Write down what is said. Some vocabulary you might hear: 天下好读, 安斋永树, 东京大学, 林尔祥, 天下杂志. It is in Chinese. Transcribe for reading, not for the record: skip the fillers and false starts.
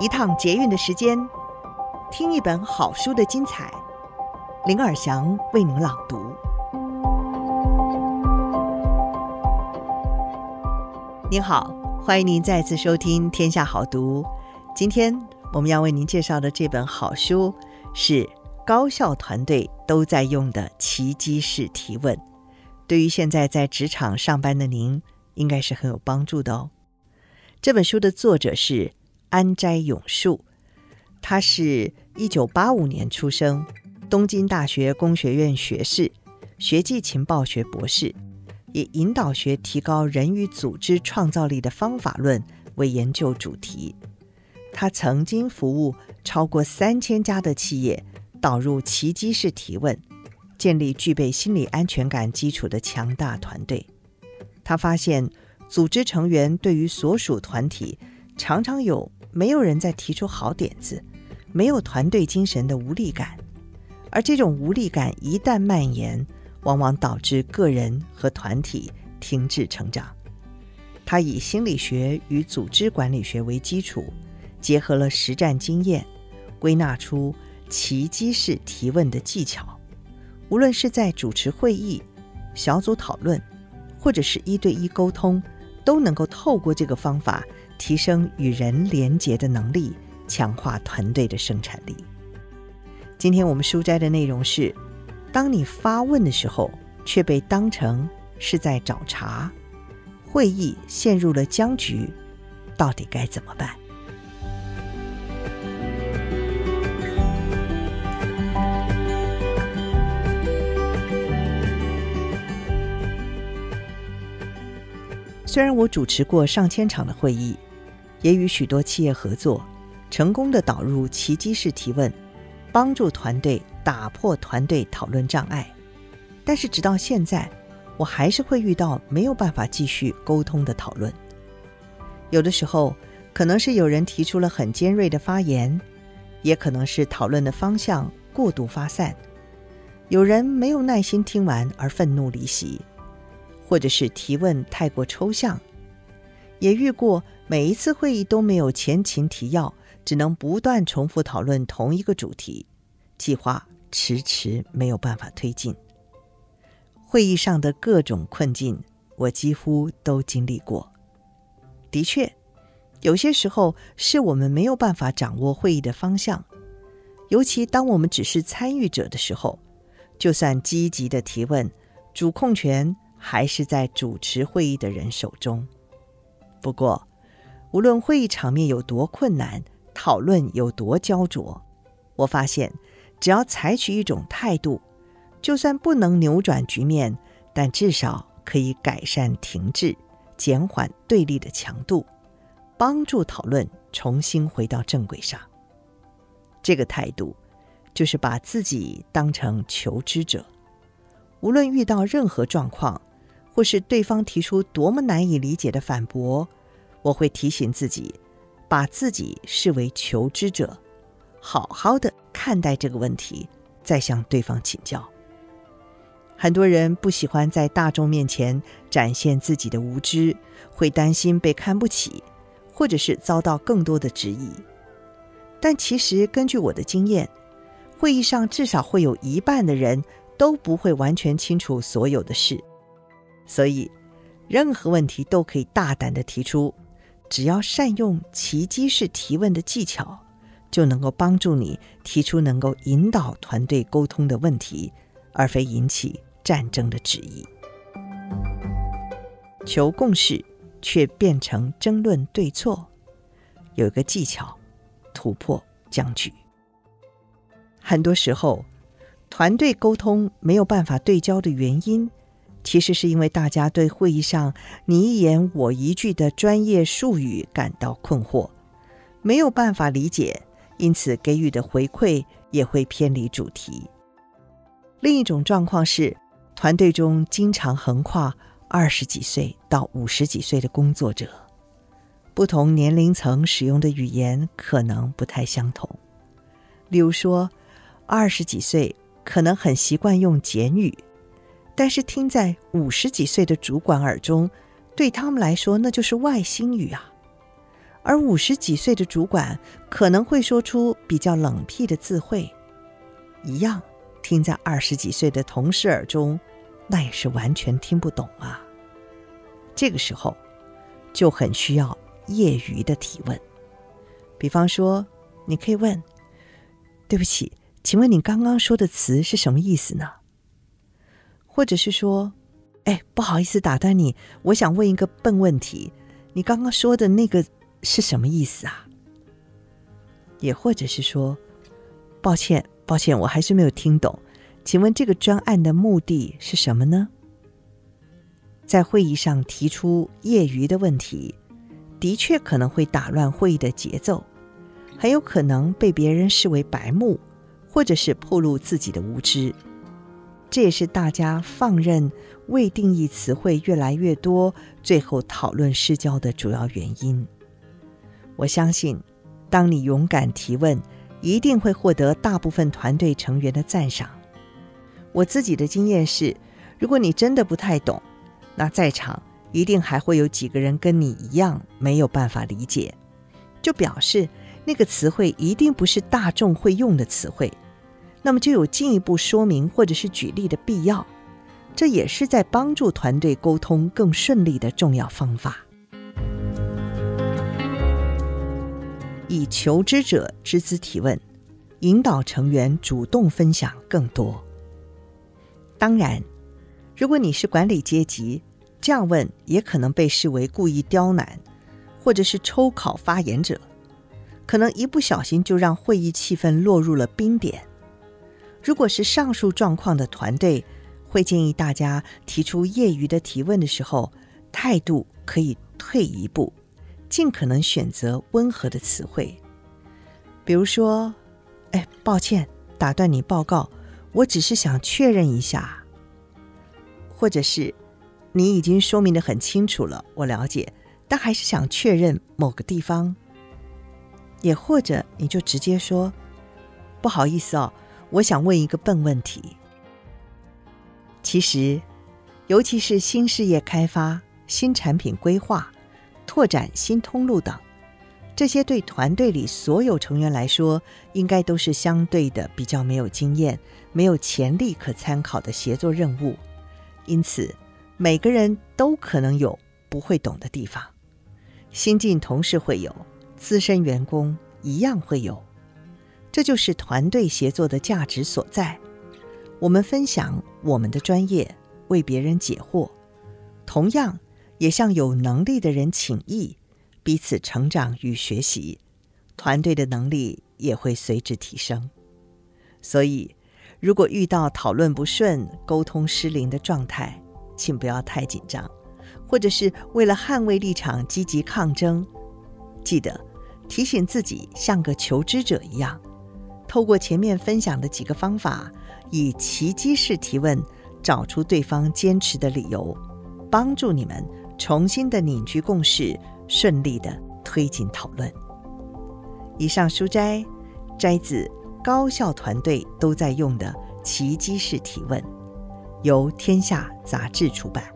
一趟捷运的时间，听一本好书的精彩。林尔祥为您朗读。您好，欢迎您再次收听《天下好读》。今天我们要为您介绍的这本好书是高校团队都在用的奇迹式提问，对于现在在职场上班的您，应该是很有帮助的哦。这本书的作者是安斋永树，他是1985年出生，东京大学工学院学士，学际情报学博士，以引导学提高人与组织创造力的方法论为研究主题。他曾经服务超过3000家的企业，导入奇迹式提问，建立具备心理安全感基础的强大团队。他发现组织成员对于所属团体常常有没有人在提出好点子，没有团队精神的无力感，而这种无力感一旦蔓延，往往导致个人和团体停滞成长。他以心理学与组织管理学为基础，结合了实战经验，归纳出奇迹式提问的技巧。无论是在主持会议、小组讨论，或者是1对1沟通，都能够透过这个方法提升与人连结的能力，强化团队的生产力。今天我们书摘的内容是：当你发问的时候，却被当成是在找茬，会议陷入了僵局，到底该怎么办？虽然我主持过上千场的会议，也与许多企业合作，成功的导入奇迹式提问，帮助团队打破团队讨论障碍，但是直到现在，我还是会遇到没有办法继续沟通的讨论。有的时候，可能是有人提出了很尖锐的发言，也可能是讨论的方向过度发散，有人没有耐心听完而愤怒离席，或者是提问太过抽象。也遇过每一次会议都没有前情提要，只能不断重复讨论同一个主题，计划迟没有办法推进。会议上的各种困境，我几乎都经历过。的确，有些时候是我们没有办法掌握会议的方向，尤其当我们只是参与者的时候，就算积极的提问，主控权还是在主持会议的人手中。不过，无论会议场面有多困难，讨论有多焦灼，我发现只要采取一种态度，就算不能扭转局面，但至少可以改善停滞，减缓对立的强度，帮助讨论重新回到正轨上。这个态度就是把自己当成求知者，无论遇到任何状况，或是对方提出多么难以理解的反驳，我会提醒自己，把自己视为求知者，好好的看待这个问题，再向对方请教。很多人不喜欢在大众面前展现自己的无知，会担心被看不起，或者是遭到更多的质疑。但其实根据我的经验，会议上至少会有1半的人都不会完全清楚所有的事，所以任何问题都可以大胆地提出，只要善用奇迹式提问的技巧，就能够帮助你提出能够引导团队沟通的问题，而非引起战争的质疑。求共识却变成争论对错，有一个技巧，突破僵局。很多时候，团队沟通没有办法对焦的原因，其实是因为大家对会议上你一言我一句的专业术语感到困惑，没有办法理解，因此给予的回馈也会偏离主题。另一种状况是，团队中经常横跨20几岁到50几岁的工作者，不同年龄层使用的语言可能不太相同。例如说，20几岁可能很习惯用简语，但是听在50几岁的主管耳中，对他们来说那就是外星语啊。而50几岁的主管可能会说出比较冷僻的字汇，一样听在20几岁的同事耳中，那也是完全听不懂啊。这个时候就很需要业余的提问，比方说你可以问：对不起，请问你刚刚说的词是什么意思呢？或者是说，不好意思打断你，我想问一个笨问题，你刚刚说的那个是什么意思啊？也或者是说，抱歉，我还是没有听懂，请问这个专案的目的是什么呢？在会议上提出业余的问题，的确可能会打乱会议的节奏，很有可能被别人视为白目，或者是暴露自己的无知。这也是大家放任未定义词汇越来越多，最后讨论失焦的主要原因。我相信，当你勇敢提问，一定会获得大部分团队成员的赞赏。我自己的经验是，如果你真的不太懂，那在场一定还会有几个人跟你一样没有办法理解，就表示那个词汇一定不是大众会用的词汇，那么就有进一步说明或者是举例的必要。这也是在帮助团队沟通更顺利的重要方法。以求知者之姿提问，引导成员主动分享更多。当然，如果你是管理阶级，这样问也可能被视为故意刁难，或者是抽考发言者，可能一不小心就让会议气氛落入了冰点。如果是上述状况的团队，会建议大家提出业余的提问的时候，态度可以退一步，尽可能选择温和的词汇。比如说，抱歉，打断你报告，我只是想确认一下。或者是，你已经说明得很清楚了，我了解，但还是想确认某个地方。也或者你就直接说，不好意思哦，我想问一个笨问题。其实，尤其是新事业开发、新产品规划、拓展新通路等，这些对团队里所有成员来说，应该都是相对的比较没有经验、没有潜力可参考的协作任务。因此，每个人都可能有不会懂的地方，新进同事会有，资深员工一样会有。这就是团队协作的价值所在。我们分享我们的专业，为别人解惑，同样也向有能力的人请益，彼此成长与学习，团队的能力也会随之提升。所以，如果遇到讨论不顺、沟通失灵的状态，请不要太紧张，或者是为了捍卫立场积极抗争。记得提醒自己像个求知者一样，透过前面分享的几个方法，以奇迹式提问找出对方坚持的理由，帮助你们重新的凝聚共识，顺利的推进讨论。以上书摘摘自高效团队都在用的奇迹式提问，由天下杂志出版。